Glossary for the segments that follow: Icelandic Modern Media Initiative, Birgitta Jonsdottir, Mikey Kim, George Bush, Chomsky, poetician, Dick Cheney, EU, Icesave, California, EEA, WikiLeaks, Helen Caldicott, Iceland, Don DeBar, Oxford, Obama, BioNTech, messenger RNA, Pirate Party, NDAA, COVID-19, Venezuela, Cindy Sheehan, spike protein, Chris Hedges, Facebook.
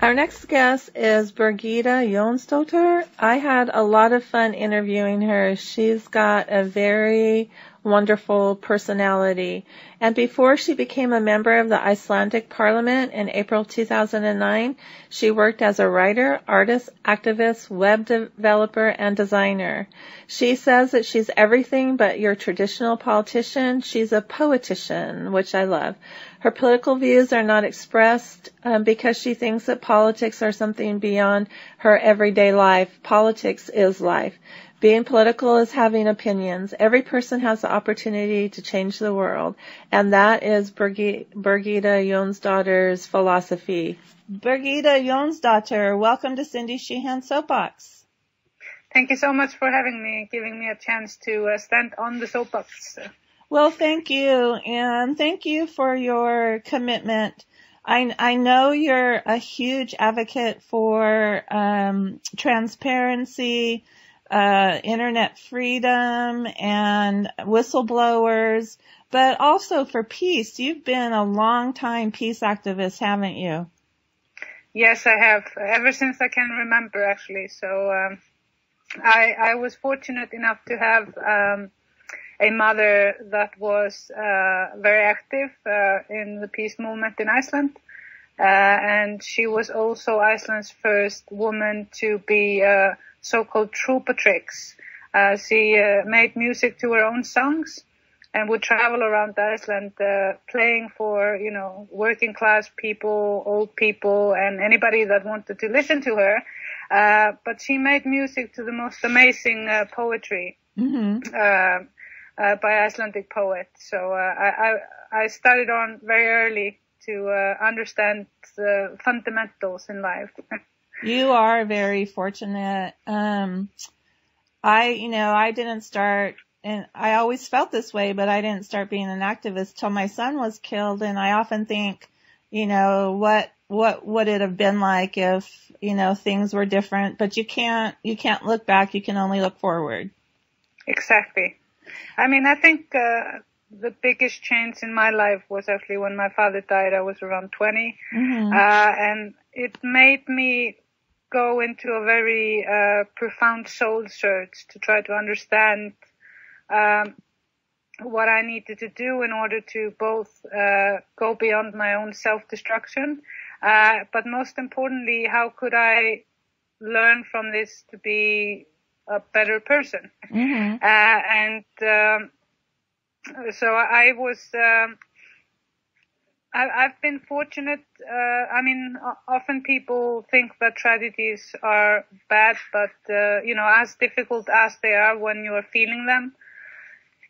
Our next guest is Birgitta Jonsdottir. I had a lot of fun interviewing her. She's got a very wonderful personality. And before she became a member of the Icelandic Parliament in April 2009, she worked as a writer, artist, activist, web developer, and designer. She says that she's everything but your traditional politician. She's a poetician, which I love. Her political views are not expressed because she thinks that politics are something beyond her everyday life. Politics is life. Being political is having opinions. Every person has the opportunity to change the world. And that is Birgitta Jonsdottir's philosophy. Birgitta Jonsdottir, welcome to Cindy Sheehan Soapbox. Thank you so much for having me, giving me a chance to stand on the soapbox. Well, thank you. And thank you for your commitment. I know you're a huge advocate for transparency, internet freedom, and whistleblowers, but also for peace. You've been a long-time peace activist, haven't you? Yes, I have. Ever since I can remember, actually. So I was fortunate enough to have a mother that was very active in the peace movement in Iceland. And she was also Iceland's first woman to be so-called troopatrix. She made music to her own songs and would travel around Iceland playing for, you know, working class people, old people, and anybody that wanted to listen to her. But she made music to the most amazing poetry by Icelandic poets. So I started on very early to understand the fundamentals in life. You are very fortunate. I didn't start, and I always felt this way, but I didn't start being an activist till my son was killed. And I often think, you know, what would it have been like if, you know, things were different, but you can't look back. You can only look forward. Exactly. I mean, I think, the biggest change in my life was actually when my father died. I was around 20. Mm-hmm. And it made me go into a very profound soul search to try to understand what I needed to do in order to both go beyond my own self-destruction, but most importantly, how could I learn from this to be a better person? Mm-hmm. So I was, I've been fortunate. I mean, often people think that tragedies are bad, but, you know, as difficult as they are when you are feeling them,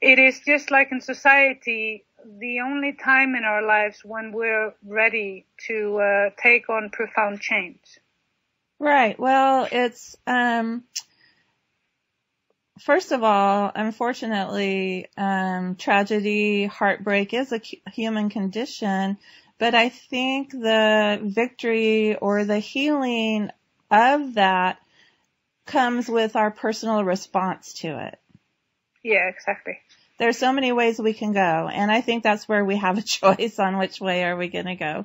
it is just like in society, the only time in our lives when we're ready to take on profound change. Right. Well, it's, first of all, unfortunately, tragedy, heartbreak is a human condition, but I think the victory or the healing of that comes with our personal response to it. Yeah, exactly. There's so many ways we can go, and I think that's where we have a choice on which way are we going to go.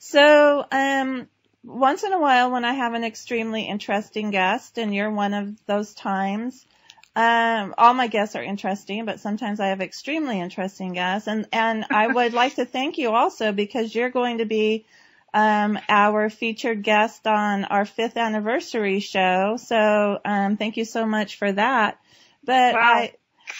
So, once in a while when I have an extremely interesting guest, and you're one of those times, all my guests are interesting, but sometimes I have extremely interesting guests. And I would like to thank you also because you're going to be our featured guest on our 5th anniversary show. So thank you so much for that. But wow.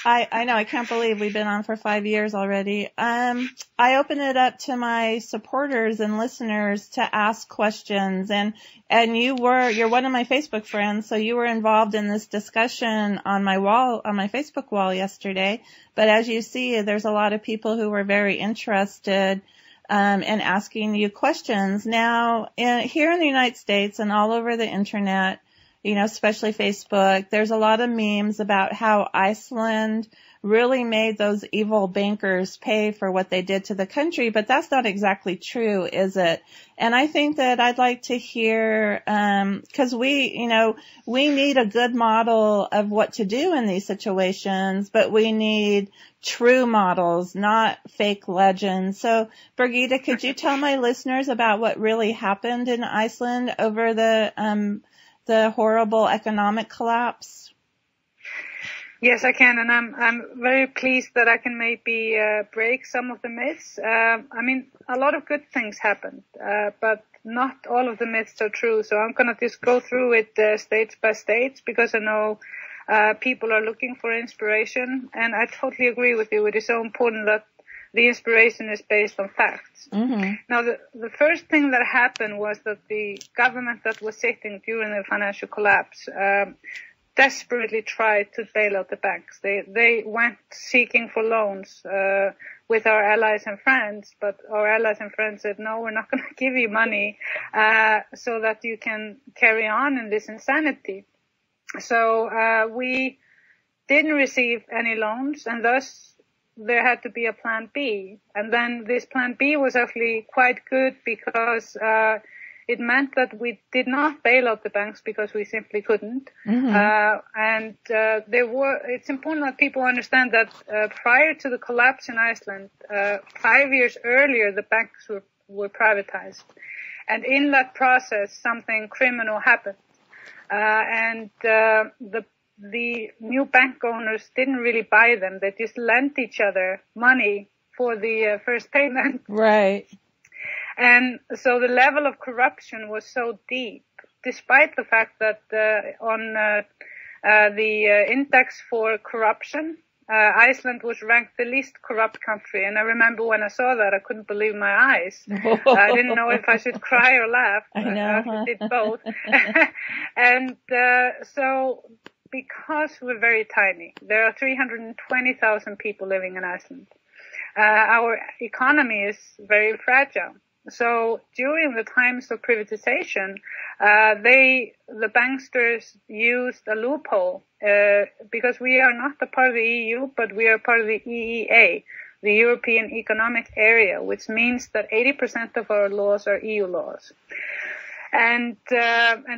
I know, I can't believe we've been on for 5 years already. I open it up to my supporters and listeners to ask questions, and you're one of my Facebook friends, so you were involved in this discussion on my wall, on my Facebook wall yesterday. But as you see, there's a lot of people who were very interested, in asking you questions. Now, here in the United States and all over the internet, you know, especially Facebook. There's a lot of memes about how Iceland really made those evil bankers pay for what they did to the country, but that's not exactly true, is it? And I think that I'd like to hear, cause we need a good model of what to do in these situations, but we need true models, not fake legends. So Birgitta, could you tell my listeners about what really happened in Iceland over the horrible economic collapse? Yes, I can, and I'm very pleased that I can maybe break some of the myths. I mean, a lot of good things happened, but not all of the myths are true. So I'm gonna just go through it stage by stage, because I know people are looking for inspiration, and I totally agree with you. It is so important that the inspiration is based on facts. Mm-hmm. Now, the first thing that happened was that the government that was sitting during the financial collapse desperately tried to bail out the banks. They went seeking for loans with our allies and friends, but our allies and friends said, no, we're not going to give you money so that you can carry on in this insanity. So we didn't receive any loans, and thus there had to be a plan B. And then this plan B was actually quite good, because it meant that we did not bail out the banks, because we simply couldn't. Mm-hmm. It's important that people understand that prior to the collapse in Iceland, 5 years earlier, the banks were privatized. And in that process, something criminal happened. The new bank owners didn't really buy them. They just lent each other money for the first payment. Right. And so the level of corruption was so deep, despite the fact that on the index for corruption, Iceland was ranked the least corrupt country. And I remember when I saw that, I couldn't believe my eyes. I didn't know if I should cry or laugh. I know. I did both. And so because we're very tiny, there are 320,000 people living in Iceland. Our economy is very fragile. So during the times of privatization, the banksters used a loophole, because we are not a part of the EU, but we are part of the EEA, the European Economic Area, which means that 80% of our laws are EU laws. And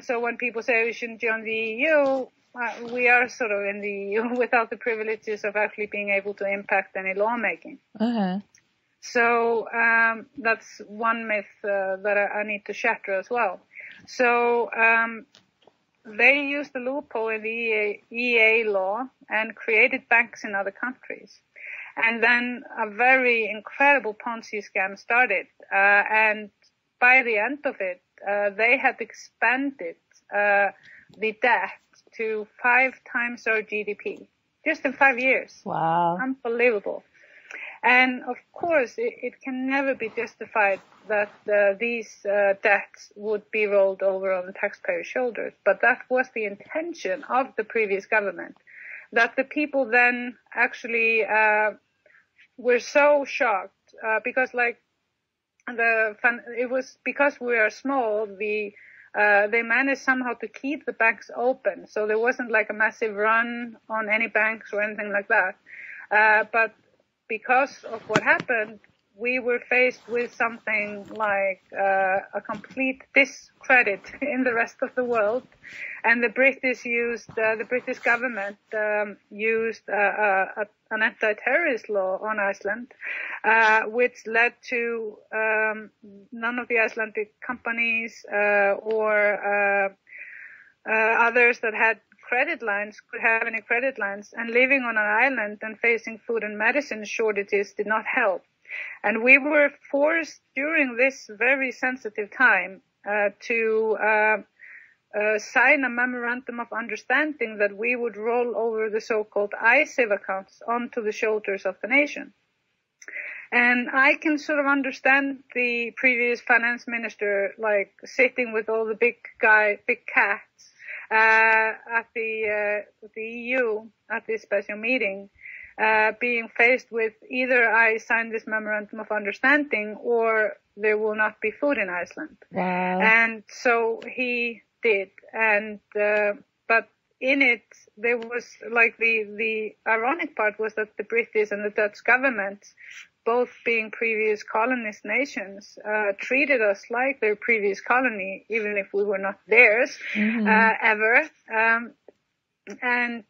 so when people say we shouldn't join the EU, we are sort of in the EU without the privileges of actually being able to impact any lawmaking. Uh-huh. So that's one myth that I need to shatter as well. So they used the loophole in the EEA law and created banks in other countries. And then a very incredible Ponzi scam started. And by the end of it, they had expanded the debt to 5 times our GDP, just in 5 years. Wow. Unbelievable. And of course, it can never be justified that these debts would be rolled over on the taxpayers' shoulders. But that was the intention of the previous government, that the people then actually were so shocked because, like, it was because we are small, they managed somehow to keep the banks open. So there wasn't like a massive run on any banks or anything like that. But because of what happened, we were faced with something like a complete discredit in the rest of the world. And the British government used an anti-terrorist law on Iceland, which led to none of the Icelandic companies or others that had credit lines could have any credit lines. And living on an island and facing food and medicine shortages did not help. And we were forced during this very sensitive time to sign a memorandum of understanding that we would roll over the so-called Icesave accounts onto the shoulders of the nation. And I can sort of understand the previous finance minister, like, sitting with all the big cats at the EU at this special meeting, being faced with either I sign this memorandum of understanding or there will not be food in Iceland. Wow. And so he did. And but in it, there was like the ironic part was that the British and the Dutch governments, both being previous colonist nations, treated us like their previous colony, even if we were not theirs ever, and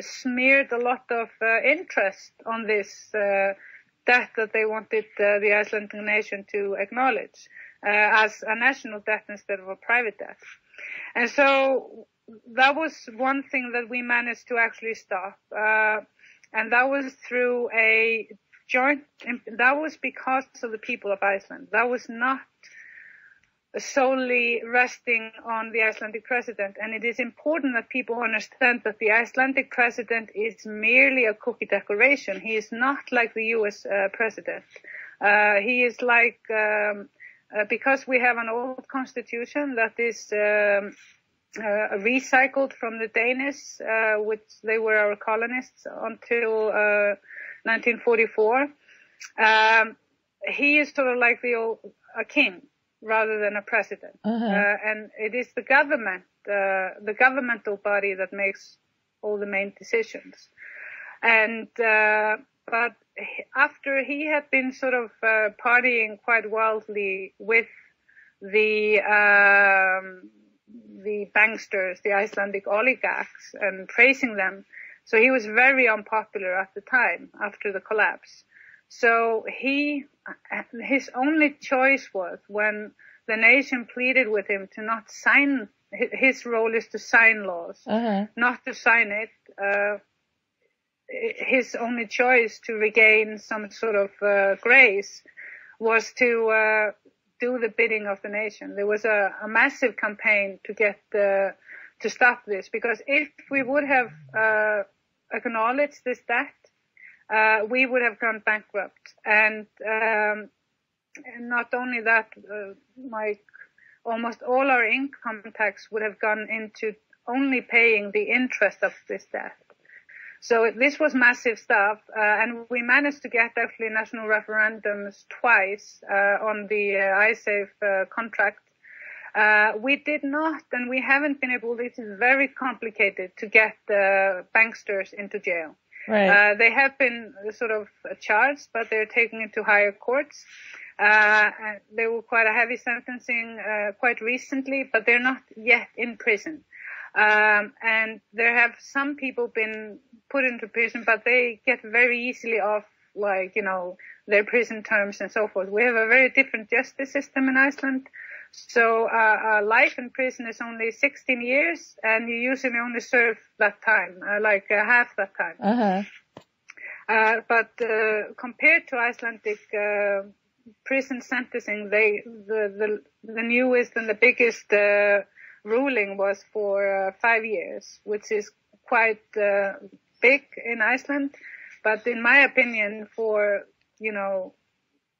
smeared a lot of interest on this debt that they wanted the Icelandic nation to acknowledge as a national debt instead of a private debt. And so that was one thing that we managed to actually stop, and that was through a joint, that was because of the people of Iceland. That was not solely resting on the Icelandic president. And it is important that people understand that the Icelandic president is merely a cookie decoration. He is not like the US president. He is like, because we have an old constitution that is recycled from the Danish, which they were our colonists until 1944, he is sort of like a king rather than a president. And it is the government, the governmental body that makes all the main decisions. And, but after he had been sort of partying quite wildly with the banksters, the Icelandic oligarchs, and praising them, so he was very unpopular at the time, after the collapse. So his only choice was, when the nation pleaded with him to not sign, his role is to sign laws, not to sign it, his only choice to regain some sort of grace was to do the bidding of the nation. There was a massive campaign to get to stop this, because if we would have acknowledged this debt, we would have gone bankrupt. And not only that, like almost all our income tax would have gone into only paying the interest of this debt. So this was massive stuff, and we managed to get actually national referendums twice on the Icesave contract. We did not, and we haven't been able, it is very complicated to get the banksters into jail. Right. They have been sort of charged, but they're taken into higher courts. There were quite a heavy sentencing quite recently, but they're not yet in prison. And there have some people been put into prison, but they get very easily off, like, you know, their prison terms and so forth. We have a very different justice system in Iceland. So life in prison is only 16 years, and you usually only serve that time, like half that time. But compared to Icelandic prison sentencing, the newest and the biggest ruling was for 5 years, which is quite big in Iceland. But in my opinion, for, you know,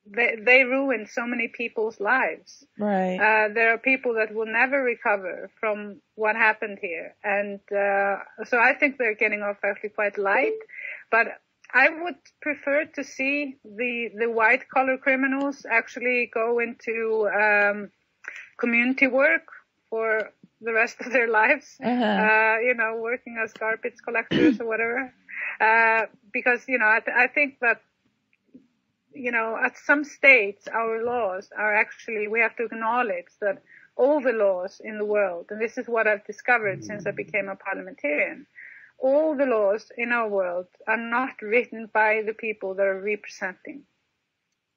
They ruined so many people's lives. Right. There are people that will never recover from what happened here. And so I think they're getting off actually quite light. But I would prefer to see the white-collar criminals actually go into community work for the rest of their lives, you know, working as garbage collectors or whatever. Because, you know, I think that, you know, at some states, our laws are actually, we have to acknowledge that all the laws in the world, and this is what I've discovered since I became a parliamentarian, all the laws in our world are not written by the people that are representing.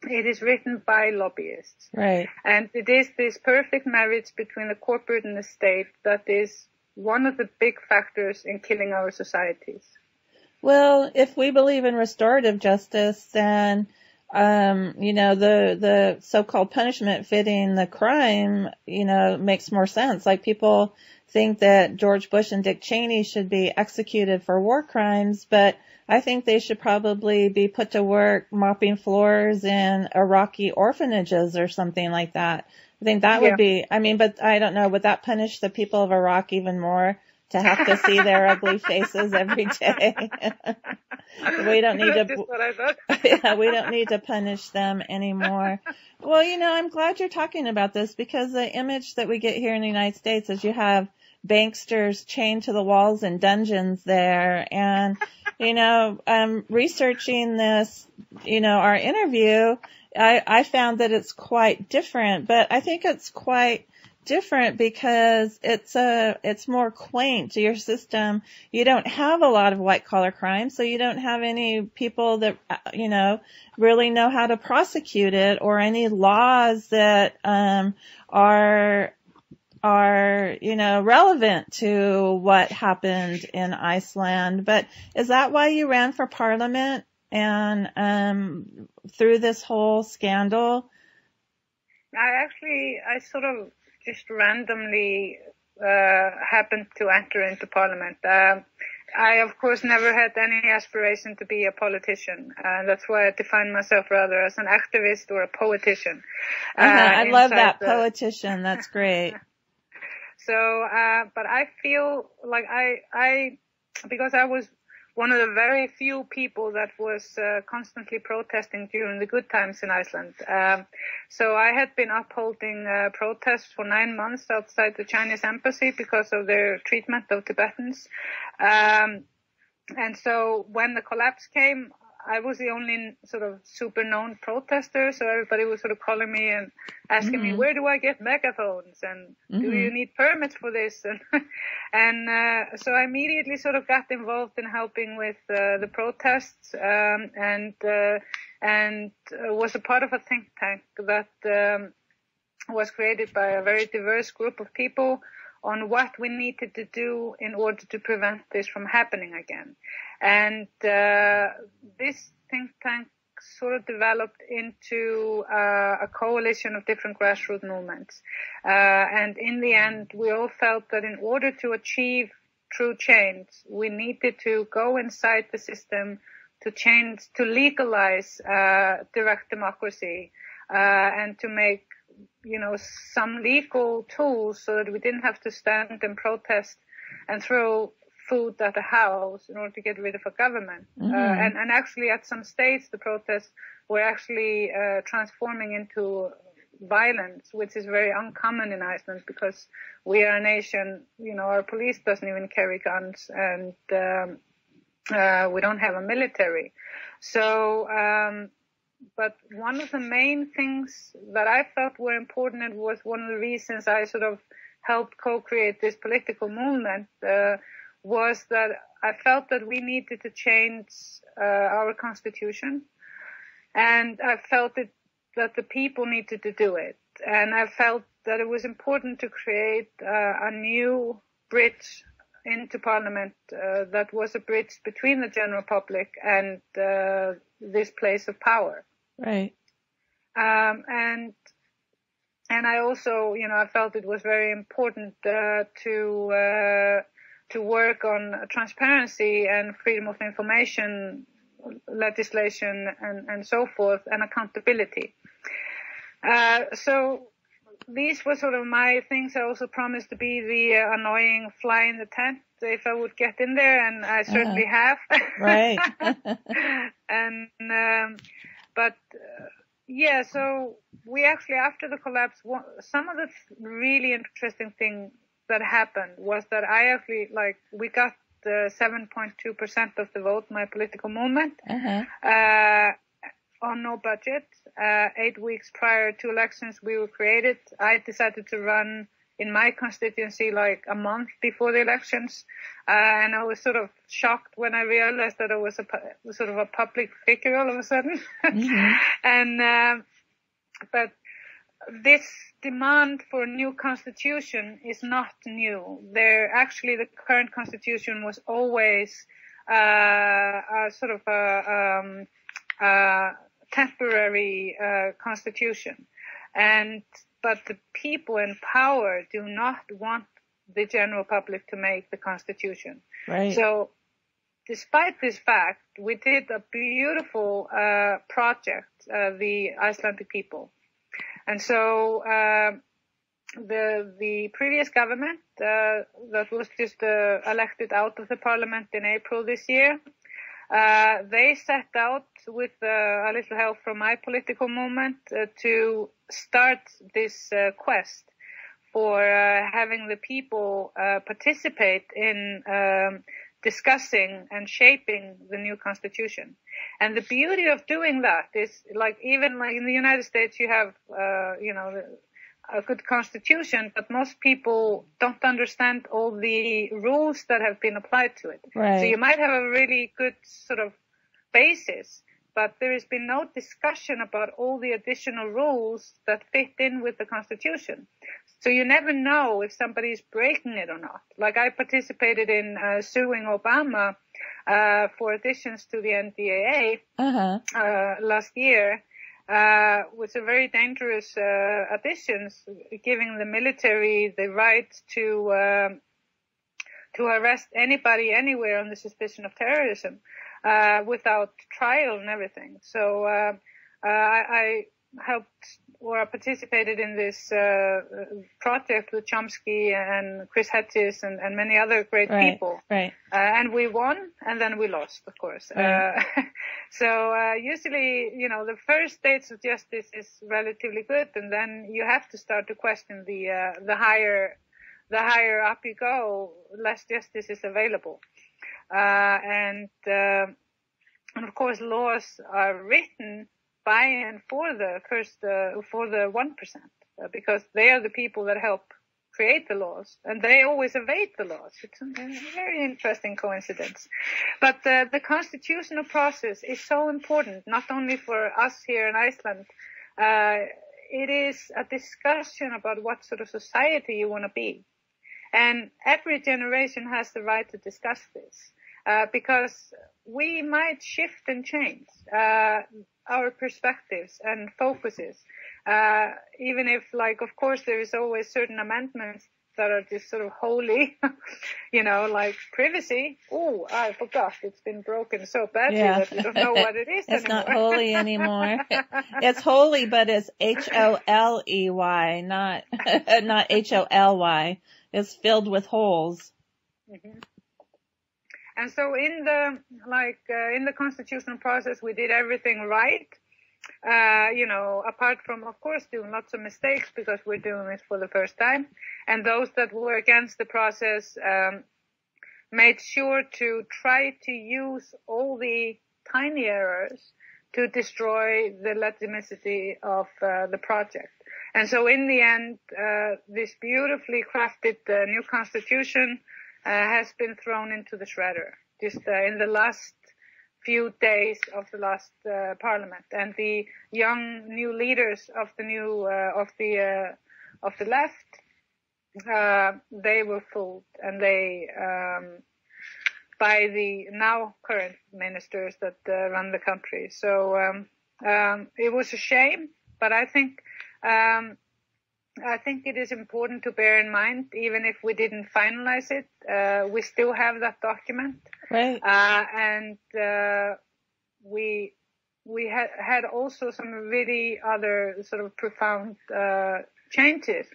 It is written by lobbyists. Right. And it is this perfect marriage between the corporate and the state that is one of the big factors in killing our societies. Well, if we believe in restorative justice, then you know, the so-called punishment fitting the crime, you know, makes more sense. Like, people think that George Bush and Dick Cheney should be executed for war crimes, but I think they should probably be put to work mopping floors in Iraqi orphanages or something like that. I think that would be, I mean, but I don't know, would that punish the people of Iraq even more to have to see their ugly faces every day? We don't need to. We don't need to punish them anymore. Well, you know, I'm glad you're talking about this, because the image that we get here in the United States is you have banksters chained to the walls in dungeons there, and you know, researching this, you know, our interview, I found that it's quite different, but I think it's quite different because it's more quaint to your system. You don't have a lot of white collar crime, so you don't have any people that, you know, really know how to prosecute it, or any laws that are, you know, relevant to what happened in Iceland. But is that why you ran for parliament and through this whole scandal? I sort of just randomly happened to enter into parliament. I, of course, never had any aspiration to be a politician. That's why I define myself rather as an activist or a poetician. I love that, poetician. That's great. So, but I feel like because I was one of the very few people that was constantly protesting during the good times in Iceland. So I had been upholding protests for 9 months outside the Chinese embassy because of their treatment of Tibetans. And so when the collapse came, I was the only sort of super known protester, so everybody was sort of calling me and asking me, where do I get megaphones, and do you need permits for this? And so I immediately sort of got involved in helping with the protests, and was a part of a think tank that was created by a very diverse group of people on what we needed to do in order to prevent this from happening again. And this think tank sort of developed into a coalition of different grassroots movements. And in the end, we all felt that in order to achieve true change, we needed to go inside the system to change, to legalize direct democracy, and to make, you know, some legal tools so that we didn't have to stand and protest and throw food at a house in order to get rid of a government. And actually at some stage the protests were actually transforming into violence, which is very uncommon in Iceland because we are a nation, you know, our police doesn't even carry guns, and we don't have a military. So but one of the main things that I felt were important, and was one of the reasons I sort of helped co-create this political movement, was that I felt that we needed to change our constitution, and I felt that the people needed to do it. And I felt that it was important to create a new bridge into parliament that was a bridge between the general public and this place of power. Right. And I also, you know, I felt it was very important to work on transparency and freedom of information legislation and so forth, and accountability. So these were sort of my things. I also promised to be the annoying fly in the tent if I would get in there, and I certainly have. Right. And yeah, so we actually, after the collapse, some of the really interesting thing that happened was that I actually, like, we got 7.2% of the vote, my political movement, on no budget. 8 weeks prior to elections, we were created. I decided to run in my constituency like a month before the elections. And I was sort of shocked when I realized that I was a public figure all of a sudden. And, but this demand for a new constitution is not new. Actually, the current constitution was always, temporary constitution, but the people in power do not want the general public to make the constitution. Right. So, despite this fact, we did a beautiful project, the Icelandic people, and so the previous government that was just elected out of the parliament in April this year. They set out with a little help from my political movement to start this quest for having the people participate in discussing and shaping the new constitution. And the beauty of doing that is, like, even like in the United States, you have, a good constitution, but most people don't understand all the rules that have been applied to it. Right. So you might have a really good sort of basis, but there has been no discussion about all the additional rules that fit in with the constitution. So you never know if somebody is breaking it or not. Like, I participated in suing Obama for additions to the NDAA last year, which are very dangerous additions, giving the military the right to arrest anybody anywhere on the suspicion of terrorism without trial and everything. So I helped or participated in this project with Chomsky and Chris Hedges and many other great people. Right. And we won, and then we lost, of course. Right. So usually, the first states of justice is relatively good, and then you have to start to question the higher up you go, less justice is available. And of course, laws are written by and for the for the 1%, because they are the people that help create the laws, and they always evade the laws. It's a very interesting coincidence. But the constitutional process is so important, not only for us here in Iceland. It is a discussion about what sort of society you want to be. And every generation has the right to discuss this, because we might shift and change our perspectives and focuses, even if, like, of course, there is always certain amendments that are just sort of holy, like privacy. Oh, I forgot, it's been broken so badly that you don't know what it is anymore. It's not holy anymore. It's holy, but it's H-O-L-E-Y, not H-O-L-Y. It's filled with holes. Mm-hmm. And so in the constitutional process, we did everything right, apart from, of course, doing lots of mistakes because we're doing it for the first time. And those that were against the process made sure to try to use all the tiny errors to destroy the legitimacy of the project. And so in the end, this beautifully crafted new constitution has been thrown into the shredder just in the last few days of the last parliament, and the young new leaders of the new of the left, they were fooled, and they by the now current ministers that run the country. So it was a shame, but I think it is important to bear in mind, even if we didn't finalize it, we still have that document. Right. And we had also some really other sort of profound changes.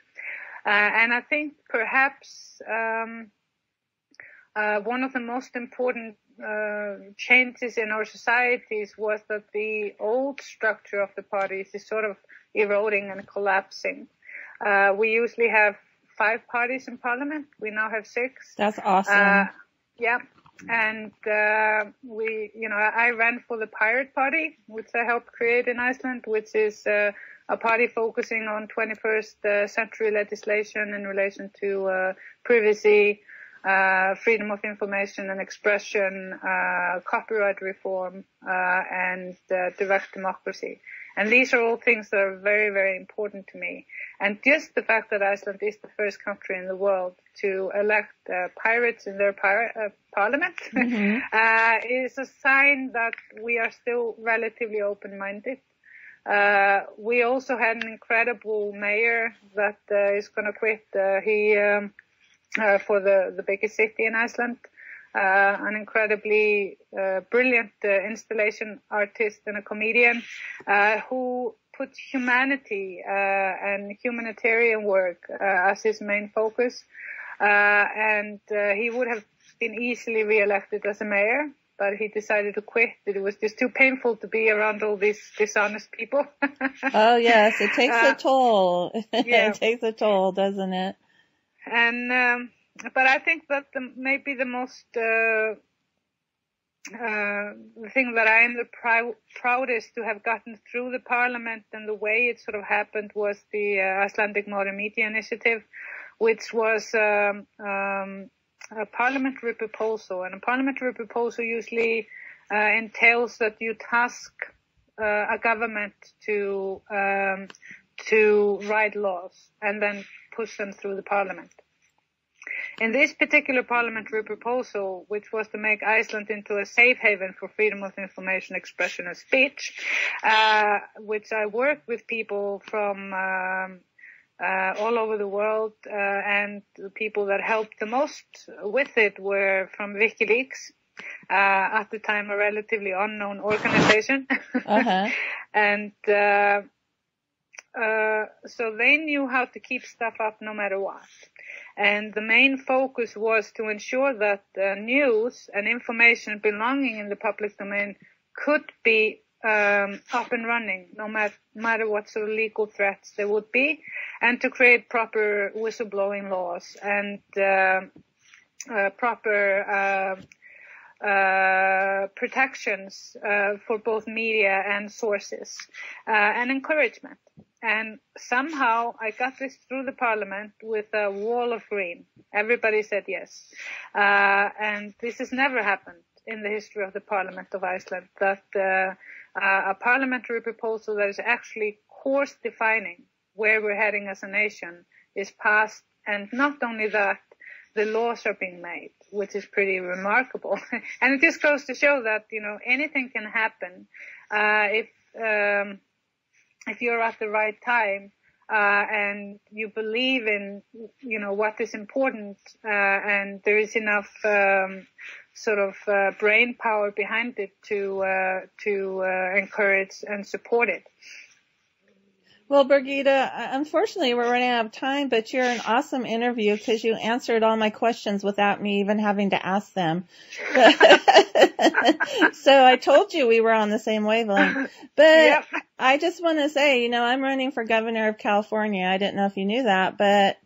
And I think perhaps one of the most important changes in our societies was that the old structure of the parties is sort of eroding and collapsing. We usually have 5 parties in parliament. We now have 6. That's awesome. And I ran for the Pirate Party, which I helped create in Iceland, which is a party focusing on 21st century legislation in relation to privacy, freedom of information and expression, copyright reform, and direct democracy. And these are all things that are very, very important to me. And just the fact that Iceland is the first country in the world to elect pirates in their parliament is a sign that we are still relatively open-minded. We also had an incredible mayor that is going to quit. He for the biggest city in Iceland. An incredibly brilliant installation artist and a comedian who put humanity and humanitarian work as his main focus. And he would have been easily re-elected as a mayor but he decided to quit. It was just too painful to be around all these dishonest people. Oh, yes. It takes a toll. Yeah. It takes a toll, doesn't it? And but I think that maybe the most the thing that I am the proudest to have gotten through the parliament and the way it sort of happened was the Icelandic Modern Media Initiative, which was a parliamentary proposal. And a parliamentary proposal usually entails that you task a government to write laws and then push them through the parliament. In this particular parliamentary proposal, which was to make Iceland into a safe haven for freedom of information, expression and speech, which I worked with people from all over the world, and the people that helped the most with it were from WikiLeaks, at the time a relatively unknown organization. Uh-huh. And so they knew how to keep stuff up no matter what. And the main focus was to ensure that news and information belonging in the public domain could be up and running, no matter what sort of legal threats there would be, and to create proper whistleblowing laws and proper protections for both media and sources, and encouragement. And somehow I got this through the parliament with a wall of green. Everybody said yes. And this has never happened in the history of the parliament of Iceland, that a parliamentary proposal that is actually course defining where we're heading as a nation is passed. And not only that, the laws are being made, which is pretty remarkable. And it just goes to show that, you know, anything can happen if you're at the right time, and you believe in, you know, what is important, and there is enough, sort of, brain power behind it to encourage and support it. Well, Birgitta, unfortunately we're running out of time, but you're an awesome interview because you answered all my questions without me even having to ask them. So I told you we were on the same wavelength. But yep. I just want to say, you know, I'm running for governor of California. I didn't know if you knew that, but,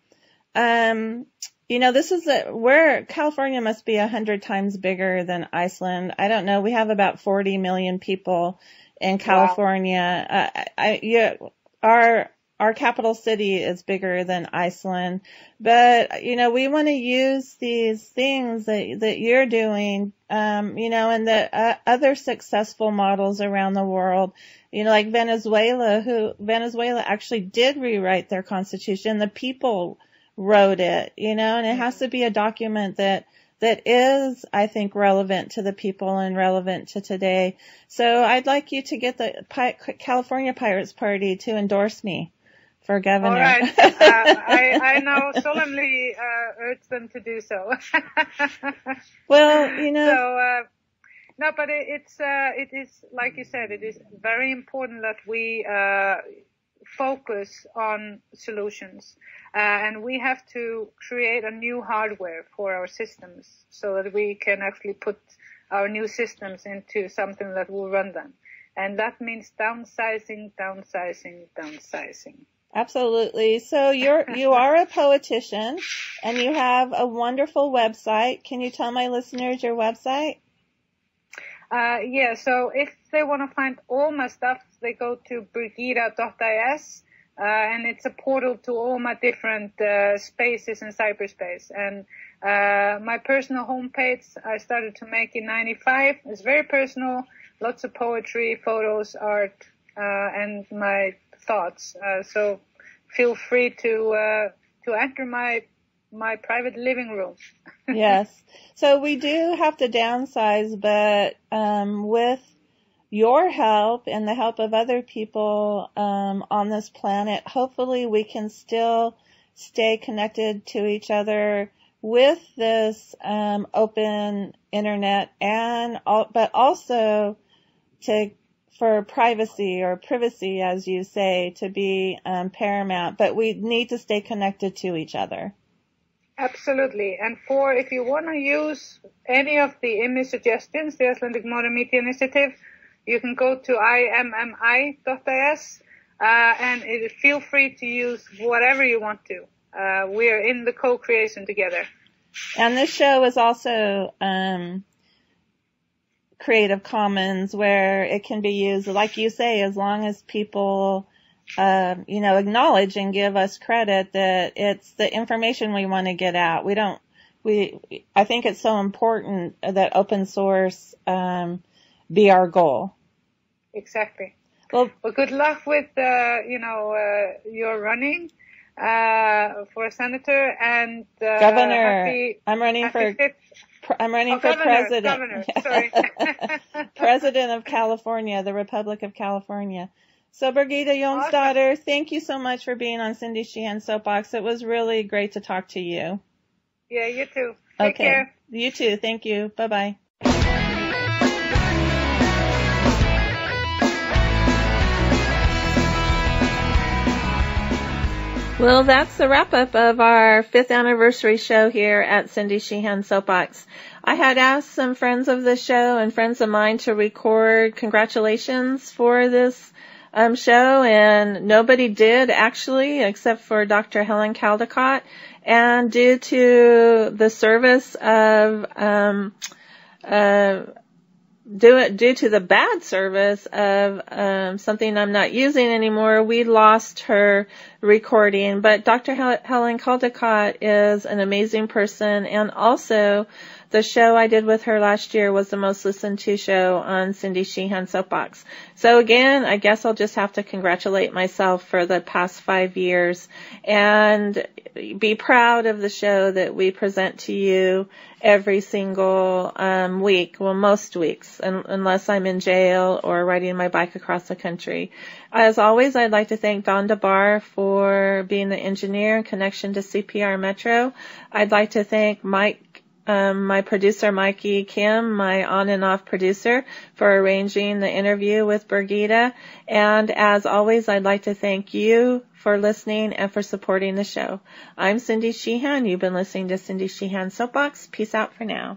you know, this is where California must be 100 times bigger than Iceland. I don't know. We have about 40 million people in California. Wow. Our capital city is bigger than Iceland, but, you know, we want to use these things that you're doing, you know, and the other successful models around the world, you know, like Venezuela, Venezuela actually did rewrite their constitution. The people wrote it, you know, and it has to be a document that is, I think, relevant to the people and relevant to today. So I'd like you to get the California Pirates Party to endorse me for governor. All right. I now solemnly urge them to do so. Well, you know. So, no, but it is, like you said, it is very important that we focus on solutions, and we have to create a new hardware for our systems so that we can actually put our new systems into something that will run them, and that means downsizing. Absolutely. So you are a politician and you have a wonderful website. Can you tell my listeners your website? Yeah, so if they want to find all my stuff, they go to Birgitta.is, and it's a portal to all my different spaces in cyberspace. And my personal homepage I started to make in 95. It's very personal, lots of poetry, photos, art, and my thoughts. So feel free to enter my private living room. Yes. So we do have to downsize, but with your help and the help of other people on this planet, hopefully we can still stay connected to each other with this open internet, and but also for privacy, or privacy as you say, to be paramount. But we need to stay connected to each other. Absolutely. And for if you want to use any of the image suggestions, the Icelandic Modern Media Initiative, you can go to immi.is and feel free to use whatever you want to. We're in the co-creation together. And this show is also Creative Commons, where it can be used, like you say, as long as people acknowledge and give us credit that it's the information we want to get out. I think it's so important that open source be our goal. Exactly. Well, good luck with your running for senator and governor. I'm running for president. Governor, sorry. President of California, the Republic of California. So, Birgitta Jonsdottir, awesome. Thank you so much for being on Cindy Sheehan Soapbox. It was really great to talk to you. Yeah, you too. Take care. You too. Thank you. Bye-bye. Well, that's the wrap-up of our 5th anniversary show here at Cindy Sheehan Soapbox. I had asked some friends of the show and friends of mine to record congratulations for this show, and nobody did actually, except for Dr. Helen Caldicott. And due to the service of due to the bad service of something I'm not using anymore, we lost her recording. But Dr. Helen Caldicott is an amazing person, and also the show I did with her last year was the most listened to show on Cindy Sheehan Soapbox. So again, I guess I'll just have to congratulate myself for the past 5 years and be proud of the show that we present to you every single week. Well, most weeks, unless I'm in jail or riding my bike across the country. As always, I'd like to thank Don DeBar for being the engineer in connection to CPR Metro. I'd like to thank my producer, Mikey Kim, my on and off producer, for arranging the interview with Birgitta. And as always, I'd like to thank you for listening and for supporting the show. I'm Cindy Sheehan. You've been listening to Cindy Sheehan Soapbox. Peace out for now.